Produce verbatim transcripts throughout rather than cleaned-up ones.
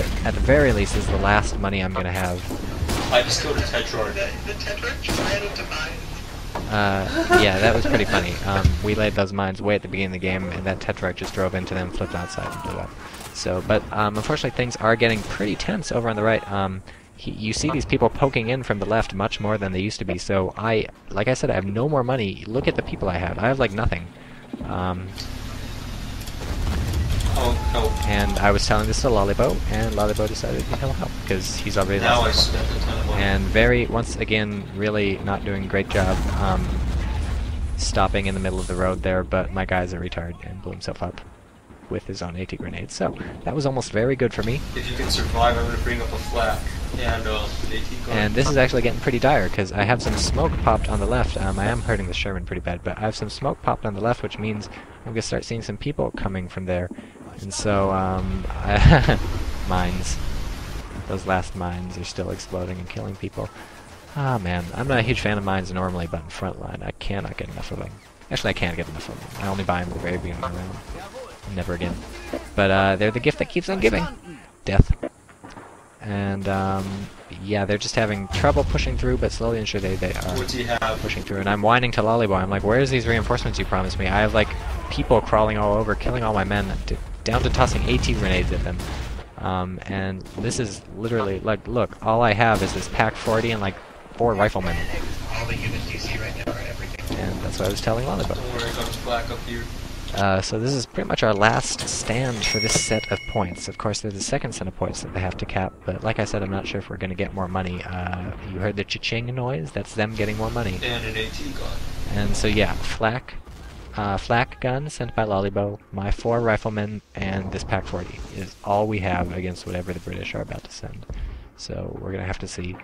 but at the very least, this is the last money I'm gonna have. I just killed a Tetrarch. The, the Tetrarch ran into mines. Uh, yeah, that was pretty funny. Um, we laid those mines way at the beginning of the game, and that Tetrarch just drove into them, flipped outside, and blew up. So, but um, unfortunately, things are getting pretty tense over on the right. Um, he, you see these people poking in from the left much more than they used to be. So I, like I said, I have no more money. Look at the people I have. I have like nothing. Um, oh, oh. And I was telling this to Lollybo, and Lollybo decided he'll help because he's already lost. And very, once again, really not doing a great job um, stopping in the middle of the road there. But my guy's a retard and blew himself up with his own AT grenade, so that was almost very good for me. If you can survive, I'm going to bring up a flak and uh, an AT gun. And this is actually getting pretty dire, because I have some smoke popped on the left. Um, I am hurting the Sherman pretty bad, but I have some smoke popped on the left, which means I'm going to start seeing some people coming from there. And so, um, I mines. Those last mines are still exploding and killing people. Ah, oh, man. I'm not a huge fan of mines normally, but in Frontline, I cannot get enough of them. Actually, I can't get enough of them. I only buy them at the very beginning of the round. Never again. But uh, they're the gift that keeps on giving. Death. And um, yeah, they're just having trouble pushing through, but slowly and surely they are pushing through. And I'm whining to Lollybo. I'm like, where's these reinforcements you promised me? I have like people crawling all over, killing all my men, to, down to tossing AT grenades at them. Um, and this is literally, like, look, all I have is this Pak forty and like four riflemen. And that's what I was telling Lollybo. Don't worry, comes black up here. Uh, so this is pretty much our last stand for this set of points. Of course, there's a second set of points that they have to cap, but like I said, I'm not sure if we're going to get more money. Uh, you heard the cha-ching noise? That's them getting more money. And an AT gun. And so yeah, flak, uh, flak gun sent by Lollybo, my four riflemen, and this Pak forty is all we have against whatever the British are about to send. So we're going to have to see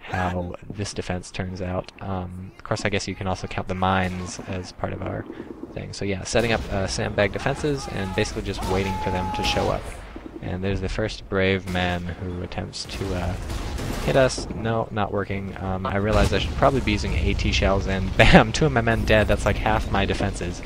how this defense turns out. Um, of course, I guess you can also count the mines as part of our thing. So yeah, setting up uh, sandbag defenses and basically just waiting for them to show up. And there's the first brave man who attempts to uh, hit us. No, not working. Um, I realized I should probably be using AT shells, and bam, two of my men dead. That's like half my defenses.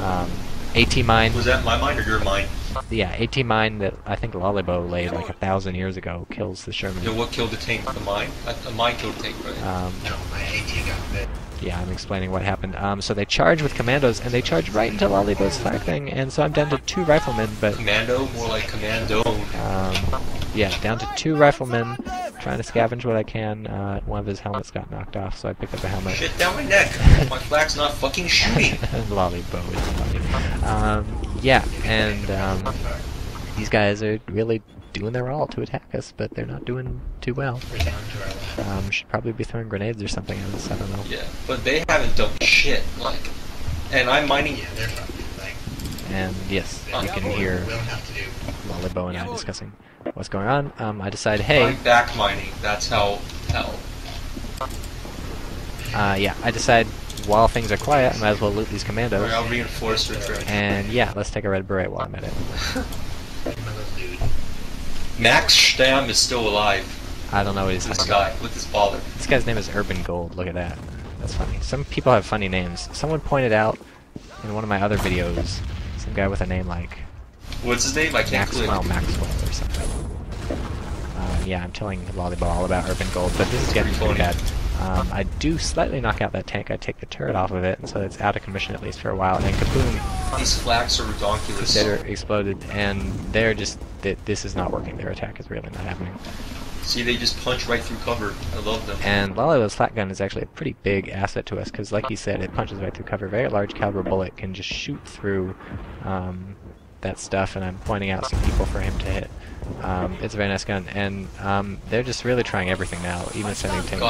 Um, AT mine. Was that my mine or your mine? Yeah, AT mine that I think Lollybo laid like a thousand years ago kills the Sherman. Yeah, what killed the tank? The mine? The mine killed the tank, right? Um, no, my AT got bit. Yeah, I'm explaining what happened. Um, so they charge with commandos, and they charge right into Lollybo's flag thing, and so I'm down to two riflemen, but... Commando? More like commando. Um, yeah, down to two riflemen, trying to scavenge what I can. Uh, one of his helmets got knocked off, so I picked up a helmet. Shit down my neck! My flag's not fucking shooting! Lollybo is funny. Um... Yeah, and um, these guys are really doing their all to attack us, but they're not doing too well. Um, should probably be throwing grenades or something else, I don't know. Yeah, but they haven't done shit, like, and I'm mining. Yeah, they're not like. And yes, you can hear Lollybo and I discussing what's going on. Um, I decide, hey. I'm back mining, that's how hell. Uh, yeah, I decide. While things are quiet, I might as well loot these commandos. Right, I'll reinforce retreat. And yeah, let's take a red beret while I'm at it. Max Stamm is still alive. I don't know what he's talking about. This guy, with his father. This guy's name is Urban Gold, look at that. That's funny. Some people have funny names. Someone pointed out in one of my other videos, some guy with a name like... What's his name? I can't click. Maxwell, Maxwell or something. Uh, yeah, I'm telling Lollybo all about Urban Gold, but this is getting pretty bad. Um, I do slightly knock out that tank. I take the turret off of it, and so it's out of commission at least for a while. And kaboom! These flaks are ridiculous. They're exploded, and they're just that this is not working. Their attack is really not happening. See, they just punch right through cover. I love them. And Lollybo's flak gun is actually a pretty big asset to us because, like he said, it punches right through cover. Very large caliber bullet can just shoot through um, that stuff. And I'm pointing out some people for him to hit. Um, it's a very nice gun, and um, they're just really trying everything now, even sending tank.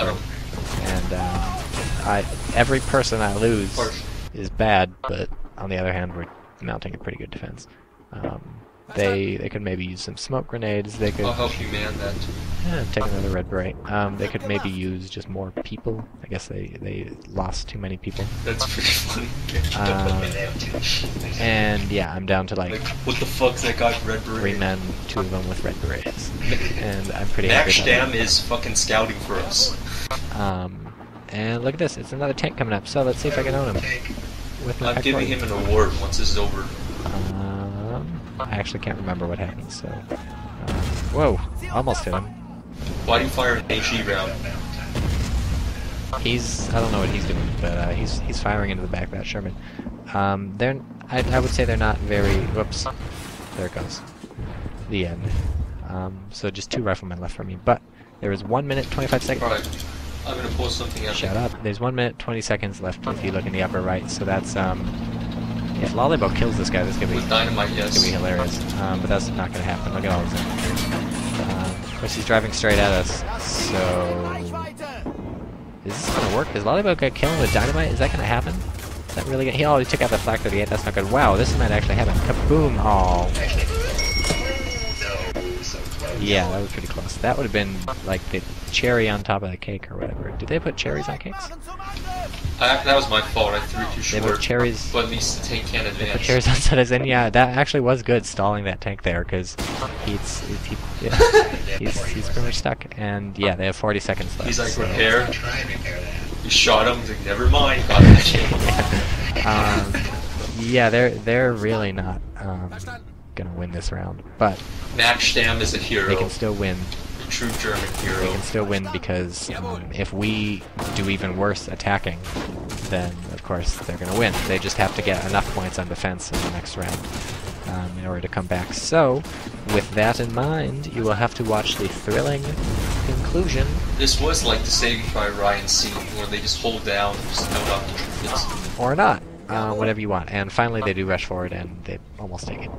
And uh, I, every person I lose is bad, but on the other hand, we're mounting a pretty good defense. Um, they they could maybe use some smoke grenades. They could. I'll help you man that. Yeah, take another red beret. Um, they could maybe use just more people. I guess they they lost too many people. That's pretty funny. Uh, and yeah, I'm down to like. Like what the fuck's that guy with red beret? Three men, two of them with red berets, and I'm pretty happy. Max Stamm is fucking scouting for us. Um, and look at this, it's another tank coming up, so let's see if I can own him. With my I'm giving him an award once this is over. Um, I actually can't remember what happened, so... Um, Whoa, almost hit him. Why do you fire an H E round? He's, I don't know what he's doing, but uh, he's he's firing into the back of that Sherman. Um, they're, I, I would say they're not very, whoops, there it goes, the end. Um, so just two riflemen left for me, but there is one minute, twenty-five seconds. Alright, I'm gonna pause something else. Shut up, there's one minute, twenty seconds left if you look in the upper right, so that's, um, if Lollybo kills this guy, this could be, with dynamite, yes. This could be hilarious, um, but that's not gonna happen. Look at all this. Um, of course he's driving straight at us, so... Is this gonna work? Is Lollybo gonna kill him with dynamite? Is that gonna happen? Is that really gonna... He already took out the Flak thirty-eight, that's not good. Wow, this might actually happen. Kaboom! Oh. Yeah, that was pretty close. That would have been, like, the cherry on top of the cake or whatever. Did they put cherries on cakes? I, that was my fault, I threw too short. They put cherries... But at least the tank can't advance. They put cherries on Citizen, yeah, that actually was good, stalling that tank there, because he's, he, yeah, he's, he's pretty much stuck, and yeah, they have forty seconds left. He's like, so. Repair? You shot him, he's like, never mind. um, yeah, they're, they're really not... Um, gonna win this round, but Max Stamm is a hero. They can still win. A true German hero. They can still win because um, if we do even worse attacking, then of course they're gonna win. They just have to get enough points on defense in the next round um, in order to come back. So, with that in mind, you will have to watch the thrilling conclusion. This was like the Saving by Ryan scene, where they just hold down and just don't up the troops. Or not, uh, whatever you want. And finally, they do rush forward, and they almost take it.